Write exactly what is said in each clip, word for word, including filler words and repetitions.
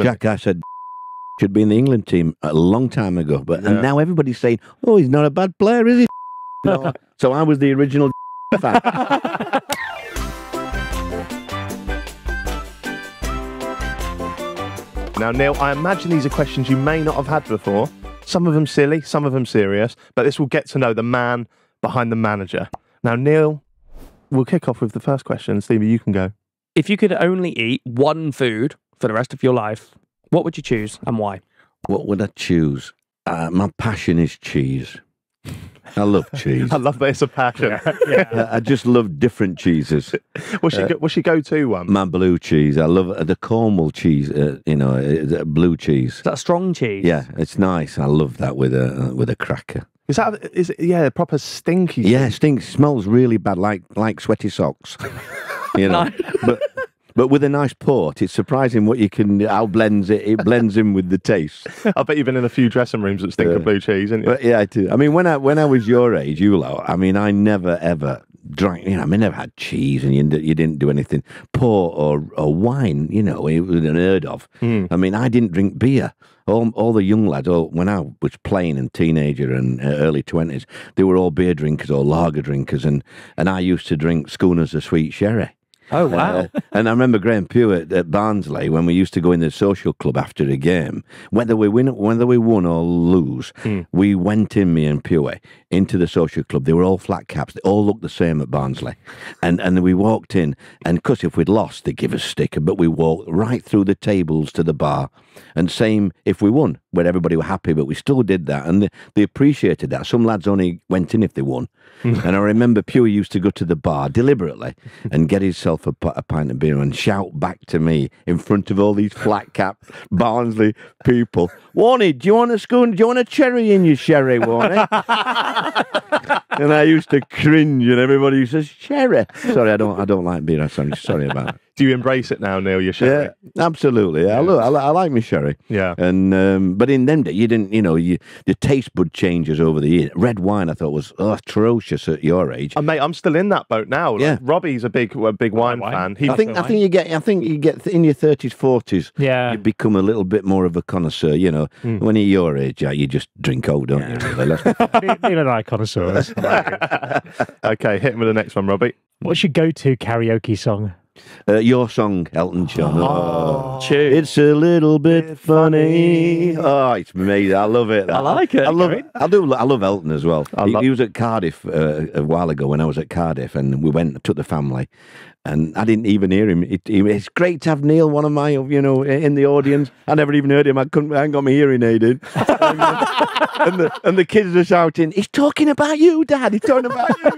Jack, I said, should be in the England team a long time ago. But yeah. And now everybody's saying, oh, he's not a bad player, is he? No. So I was the original fan. Now, Neil, I imagine these are questions you may not have had before. Some of them silly, some of them serious. But this will get to know the man behind the manager. Now, Neil, we'll kick off with the first question. Stevie, you can go. If you could only eat one food for the rest of your life, what would you choose and why? What would I choose? Uh, my passion is cheese. I love cheese. I love that it's a passion. Yeah, yeah. I just love different cheeses. What's your, uh, what's your go-to one? My blue cheese. I love uh, the Cornwall cheese, uh, you know, uh, blue cheese. Is that strong cheese? Yeah, it's nice. I love that with a, uh, with a cracker. Is that, is it, yeah, proper stinky? Yeah, stinks, smells really bad, like, like sweaty socks. You know, but... But with a nice port, it's surprising what you can, how blends it, it blends in with the taste. I bet you've been in a few dressing rooms that stink yeah. of blue cheese, haven't you? But yeah, I do. I mean, when I, when I was your age, you lot, I mean, I never, ever drank, you know, I mean, I never had cheese and you, you didn't do anything. Port or, or wine, you know, it was unheard of. Mm. I mean, I didn't drink beer. All, all the young lads, all, when I was playing and teenager and uh, early twenties, they were all beer drinkers or lager drinkers, and, and I used to drink schooners of sweet sherry. Oh, wow. Uh, and I remember Graham Pugh at, at Barnsley, when we used to go in the social club after a game, whether we win, whether we won or lose, mm. we went in, me and Pugh, into the social club. They were all flat caps. They all looked the same at Barnsley. And and we walked in, and because if we'd lost, they'd give us a sticker, but we walked right through the tables to the bar. And same if we won, where everybody were happy, but we still did that. And they, they appreciated that. Some lads only went in if they won. Mm. And I remember Pugh used to go to the bar deliberately and get himself A, a pint of beer and shout back to me in front of all these flat cap Barnsley people, Warnie, do you want a scone? Do you want a cherry in your sherry, Warnie? And I used to cringe, and everybody says sherry. Sorry, I don't, I don't like beer. I'm sorry, sorry about it. Do you embrace it now, Neil? Your sherry? Yeah, absolutely. Yeah. I look, I, I like my sherry. Yeah. And um, but in them, you didn't, you know, you, the taste bud changes over the years. Red wine, I thought, was oh, atrocious at your age. And mate, I'm still in that boat now. Like, yeah. Robbie's a big, a big wine, wine fan. He, I think, I wine. think you get, I think you get in your thirties, forties. Yeah. You become a little bit more of a connoisseur. You know, mm. when you're your age, you just drink old, don't yeah. you? Really? Neil and I connoisseurs. Okay, hit him with the next one, Robbie. What's your go-to karaoke song? Uh, your song, Elton John. Oh, oh. It's a little bit funny. Oh, it's amazing. I love it. I like it. I love it. I do. I love Elton as well. He, he was at Cardiff uh, a while ago when I was at Cardiff, and we went, took the family, and I didn't even hear him. It, it, it's great to have Neil, one of my, you know, in the audience. I never even heard him. I couldn't. I hadn't got my hearing aid in. and, and, the, and the kids are shouting, "He's talking about you, Dad. He's talking about you."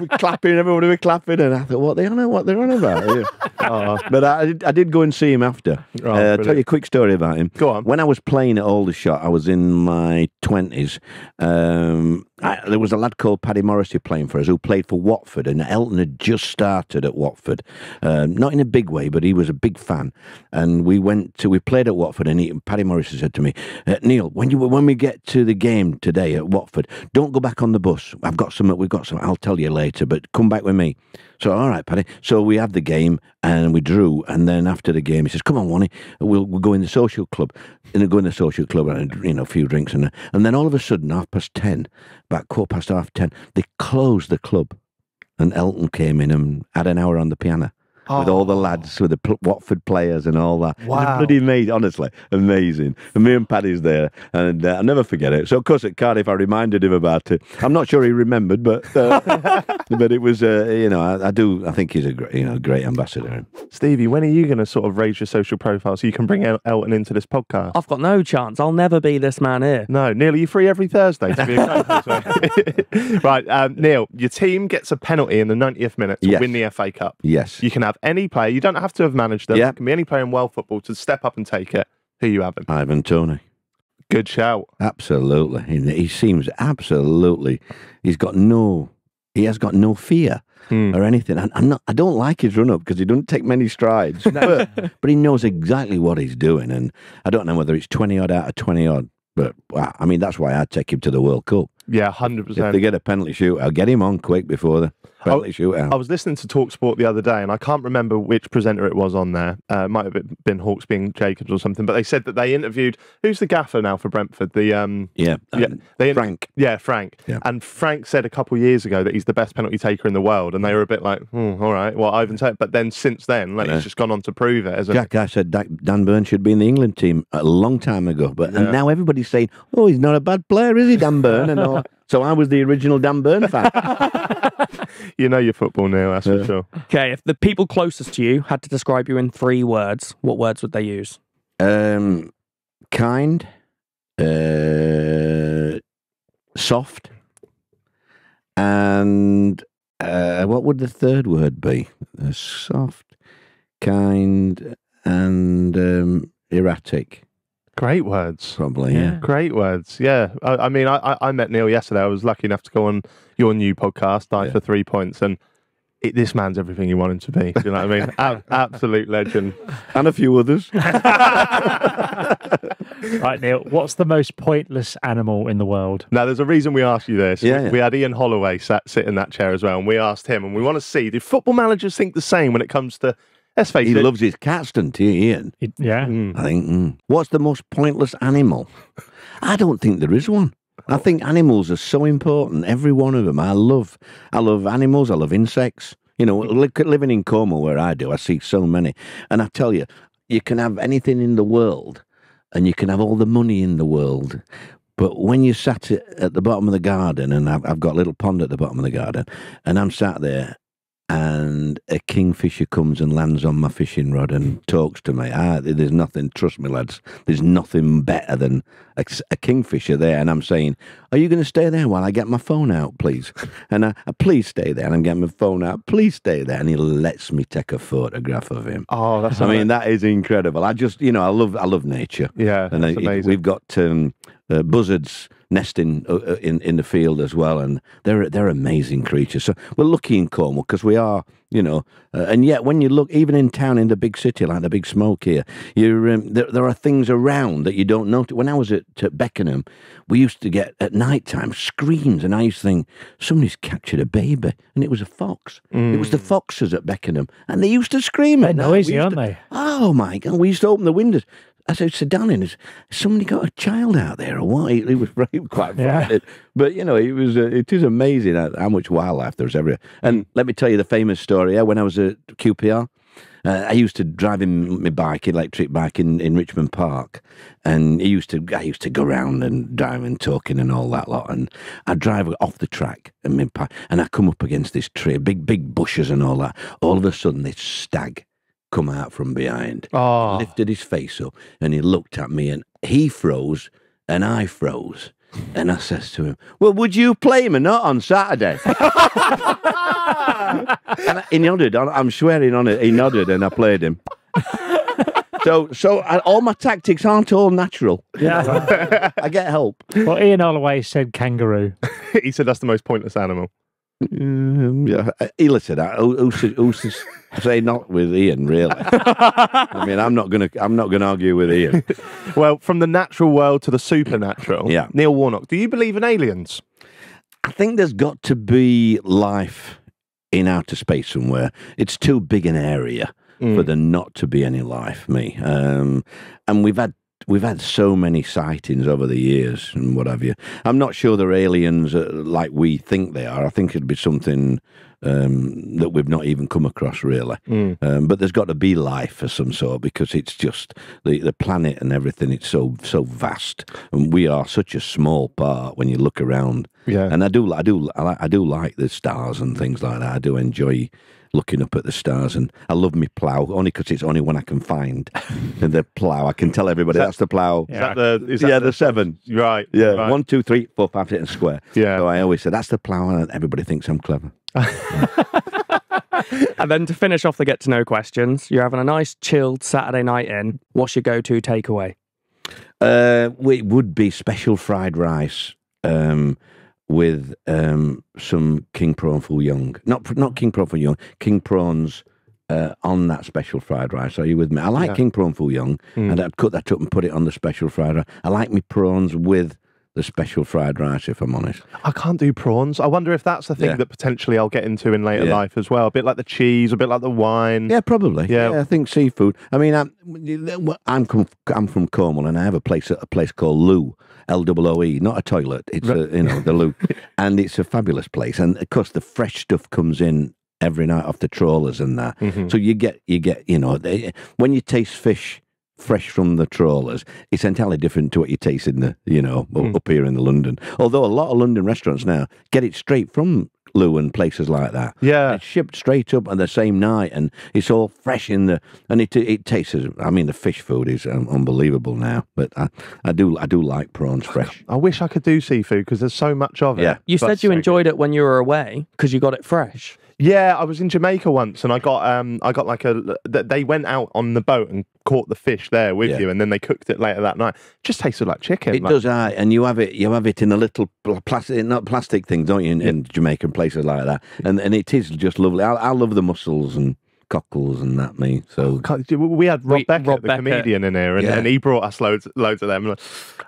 We're clapping. Everyone was clapping, and I thought, "What they on? What they're on about?" Oh. But I, I did go and see him after. Oh, uh, tell you a quick story about him. Go on. When I was playing at Aldershot, I was in my twenties. Um, I, there was a lad called Paddy Morrissey playing for us who played for Watford, and Elton had just started at Watford. Um, not in a big way, but he was a big fan. And we went to, we played at Watford, and, he, and Paddy Morrissey said to me, uh, Neil, when you when we get to the game today at Watford, don't go back on the bus. I've got some, we've got some, I'll tell you later, but come back with me. So, all right, Paddy. So we have the game and we drew. And then after the game, he says, come on, Warnie, we'll, we'll go in the social club. And we'll go in the social club and, you know, a few drinks. And and then all of a sudden, half past ten, about quarter past half ten, they closed the club. And Elton came in and had an hour on the piano. Oh. With all the lads, with the Watford players and all that. Wow. Bloody amazing, honestly, amazing. And me and Paddy's there, and uh, I'll never forget it. So, of course, at Cardiff, I reminded him about it. I'm not sure he remembered, but uh, but it was, uh, you know, I, I do, I think he's a great, you know, great ambassador. Stevie, when are you going to sort of raise your social profile so you can bring El Elton into this podcast? I've got no chance. I'll never be this man here. No, Neil, are you free every Thursday to be a coach? Right, um, Neil, your team gets a penalty in the ninetieth minute to yes. win the F A Cup. Yes. You can have any player, you don't have to have managed them, yeah. it can be any player in world football to step up and take it. Who you having? Ivan Toney. Good shout. Absolutely. He, he seems absolutely, he's got no, he has got no fear mm. or anything. I, I'm not, I don't like his run-up because he doesn't take many strides, but, but he knows exactly what he's doing, and I don't know whether it's twenty odd out of twenty odd, but wow, I mean, that's why I'd take him to the World Cup. Yeah, one hundred percent. If they get a penalty shoot, I'll get him on quick before the... penalty shootout. I was listening to Talk Sport the other day, and I can't remember which presenter it was on there. Uh, it might have been Hawks being Jacobs or something, but they said that they interviewed, who's the gaffer now for Brentford? The um, yeah, um, yeah they Frank. Yeah, Frank. Yeah. And Frank said a couple of years ago that he's the best penalty taker in the world, and they were a bit like, hmm, all right, well, Ivan Toney. But then since then, like, yeah. he's just gone on to prove it. As a... Jack, I said Dan Burn should be in the England team a long time ago, but yeah. and now everybody's saying, oh, he's not a bad player, is he, Dan Burn? And all. So I was the original Dan Burn fan. You know your football now, that's yeah. for sure. Okay, if the people closest to you had to describe you in three words, what words would they use? Um, kind, uh, soft, and uh, what would the third word be? Uh, soft, kind, and um, erratic. Great words. Probably, yeah. yeah. Great words, yeah. I, I mean, I, I met Neil yesterday. I was lucky enough to go on your new podcast, Die yeah. For Three Points, and it, this man's everything you want him to be. Do you know what I mean? A absolute legend. And a few others. Right, Neil, what's the most pointless animal in the world? Now, there's a reason we asked you this. Yeah, we, yeah. we had Ian Holloway sat, sit in that chair as well, and we asked him, and we want to see, do football managers think the same when it comes to... Let's face it. He loves his cats, doesn't he, Ian? It, yeah. Mm. I think, mm. what's the most pointless animal? I don't think there is one. Oh. I think animals are so important, every one of them. I love, I love animals, I love insects. You know, li living in Cornwall where I do, I see so many. And I tell you, you can have anything in the world and you can have all the money in the world. But when you sat at the bottom of the garden, and I've, I've got a little pond at the bottom of the garden, and I'm sat there, and a kingfisher comes and lands on my fishing rod and talks to me. I, there's nothing, trust me, lads, there's nothing better than a, a kingfisher there. And I'm saying, are you going to stay there while I get my phone out, please? And I, I, please stay there. And I'm getting my phone out, please stay there. And he lets me take a photograph of him. Oh, that's I amazing. mean, that is incredible. I just, you know, I love I love nature. Yeah, and that's I, amazing. We've got um, uh, buzzards nesting uh, in in the field as well, and they're they're amazing creatures. So we're lucky in Cornwall because we are, you know. Uh, and yet, when you look even in town in the big city like the Big Smoke here, you're um, there, there are things around that you don't notice. When I was at, at Beckenham, we used to get at night time screams, and I used to think somebody's captured a baby, and it was a fox. Mm. It was the foxes at Beckenham, and they used to scream. They're noisy, aren't they? Oh my God! We used to open the windows. I said, so Dan, has somebody got a child out there or what? He, he was very, quite frightened. Yeah. But, you know, it was uh, it is amazing how, how much wildlife there's everywhere. And let me tell you the famous story. Yeah, when I was at Q P R, uh, I used to drive in my bike, electric bike, in, in Richmond Park. And he used to, I used to go around and drive and talking and all that lot. And I'd drive off the track and, my bike, and I come up against this tree, big, big bushes and all that. All of a sudden, this stag come out from behind, oh. lifted his face up, and he looked at me, and he froze, and I froze, and I says to him, well, would you play him or not on Saturday? And he nodded, I'm swearing on it, he nodded, and I played him. So, so I, all my tactics aren't all natural. Yeah, I get help. Well, Ian Holloway said kangaroo. He said that's the most pointless animal. Um, yeah, he listen. Who's who's say not with Ian? Really? I mean, I'm not gonna, I'm not gonna argue with Ian. Well, from the natural world to the supernatural. Yeah. Neil Warnock, do you believe in aliens? I think there's got to be life in outer space somewhere. It's too big an area mm. for there not to be any life. Me, um, and we've had. We've had so many sightings over the years and what have you. I'm not sure they're aliens like we think they are. I think it'd be something um, that we've not even come across, really. Mm. Um, but there's got to be life of some sort because it's just the, the planet and everything. It's so so vast, and we are such a small part when you look around. Yeah. And I do I do I, I do like the stars and things like that. I do enjoy looking up at the stars, and I love me plough only because it's only one I can find. And the plough, I can tell everybody that, that's the plough. Yeah, that the, yeah the, the seven. Right. Yeah, right. One, two, three, four, five, six, and square. Yeah. So I always say that's the plough, and everybody thinks I'm clever. And then to finish off the get to know questions, you're having a nice chilled Saturday night in. What's your go to takeaway? Uh, it would be special fried rice. Um, with um, some king prawn for young. Not not king prawn for young, king prawns uh, on that special fried rice. Are you with me? I like yeah. king prawn for young, mm. and I'd cut that up and put it on the special fried rice. I like me prawns with the special fried rice, if I'm honest. I can't do prawns. I wonder if that's the thing yeah. that potentially I'll get into in later yeah. life as well. A bit like the cheese, a bit like the wine. Yeah, probably. Yeah, yeah I think seafood. I mean, I'm I'm, I'm from Cornwall, and I have a place a place called Looe, L O O E, not a toilet. It's right. a, you know the Looe, and it's a fabulous place. And of course, the fresh stuff comes in every night off the trawlers and that. Mm-hmm. So you get you get you know they, when you taste fish fresh from the trawlers, it's entirely different to what you taste in the, you know, mm. up here in the London. Although a lot of London restaurants now get it straight from Looe and places like that. Yeah. It's shipped straight up on the same night and it's all fresh in the, and it it tastes, I mean, the fish food is um, unbelievable now, but I, I do I do like prawns fresh. I wish I could do seafood because there's so much of it. Yeah. You said you enjoyed it when you were away because you got it fresh. Yeah, I was in Jamaica once, and I got um, I got like a. They went out on the boat and caught the fish there with yeah. you, and then they cooked it later that night. It just tasted like chicken. It like. does, aye. And you have it, you have it in a little plastic, not plastic thing, don't you? In, yeah. in Jamaican places like that, and and it is just lovely. I, I love the mussels and cockles and that, me. So we had Rob we, Beckett, Rob the Beckett. comedian, in here, and, yeah. and he brought us loads, loads of them.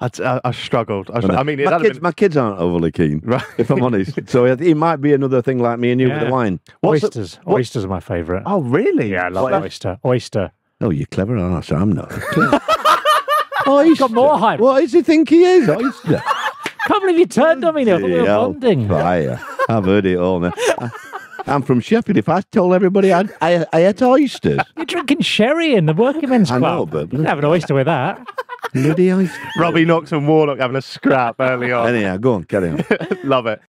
I, I, I struggled. I, I mean, my kids, been... my kids aren't overly keen, right. if I'm honest. So it, it might be another thing like me and you yeah. with the wine. What's oysters, the, what? oysters are my favourite. Oh, really? Yeah, I love what, oyster. Oyster. Oh, you're clever, aren't you? I'm not. Oh, he's got more hype. What does he think he is? Oyster. Can't believe you turned on me now. We were bonding. Fire. I've heard it all now. I, I'm from Sheffield. If I told everybody I'd, I I ate oysters. You're drinking sherry in the working men's club. I know, but... You can have an oyster with that. Bloody oyster. Robbie Knox and Warnock having a scrap early on. Anyhow, go on, carry on. Love it.